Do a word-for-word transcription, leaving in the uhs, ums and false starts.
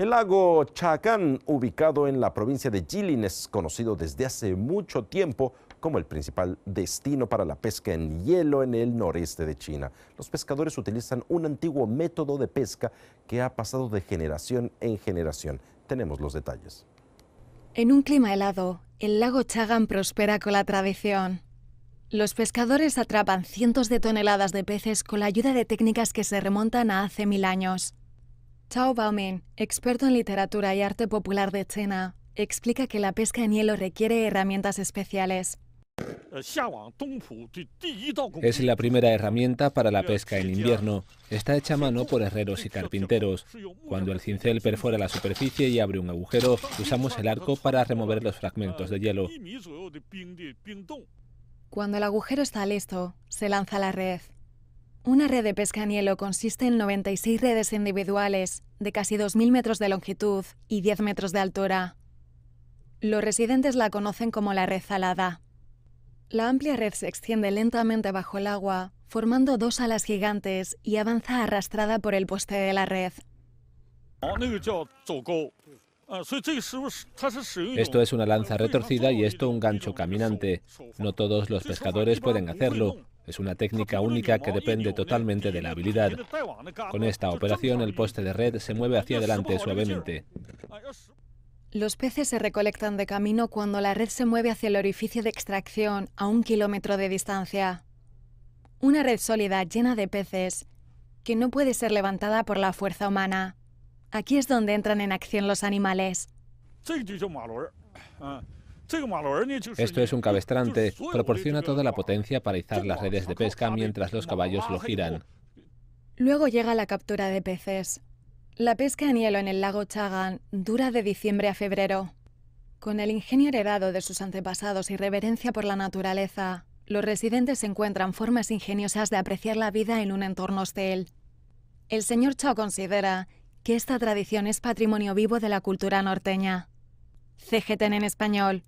El lago Chagan, ubicado en la provincia de Jilin, es conocido desde hace mucho tiempo como el principal destino para la pesca en hielo en el noreste de China. Los pescadores utilizan un antiguo método de pesca que ha pasado de generación en generación. Tenemos los detalles. En un clima helado, el lago Chagan prospera con la tradición. Los pescadores atrapan cientos de toneladas de peces con la ayuda de técnicas que se remontan a hace mil años. Chao Baoming, experto en literatura y arte popular de China, explica que la pesca en hielo requiere herramientas especiales. Es la primera herramienta para la pesca en invierno. Está hecha a mano por herreros y carpinteros. Cuando el cincel perfora la superficie y abre un agujero, usamos el arco para remover los fragmentos de hielo. Cuando el agujero está listo, se lanza la red. Una red de pesca en hielo consiste en noventa y seis redes individuales, de casi dos mil metros de longitud y diez metros de altura. Los residentes la conocen como la red salada. La amplia red se extiende lentamente bajo el agua, formando dos alas gigantes y avanza arrastrada por el poste de la red. Esto es una lanza retorcida y esto un gancho caminante. No todos los pescadores pueden hacerlo. Es una técnica única que depende totalmente de la habilidad. Con esta operación, el poste de red se mueve hacia adelante suavemente. Los peces se recolectan de camino cuando la red se mueve hacia el orificio de extracción a un kilómetro de distancia. Una red sólida llena de peces que no puede ser levantada por la fuerza humana. Aquí es donde entran en acción los animales. Esto es un cabestrante, proporciona toda la potencia para izar las redes de pesca mientras los caballos lo giran. Luego llega la captura de peces. La pesca en hielo en el lago Chagan dura de diciembre a febrero. Con el ingenio heredado de sus antepasados y reverencia por la naturaleza, los residentes encuentran formas ingeniosas de apreciar la vida en un entorno hostil. El señor Chao considera que esta tradición es patrimonio vivo de la cultura norteña. C G T N en español.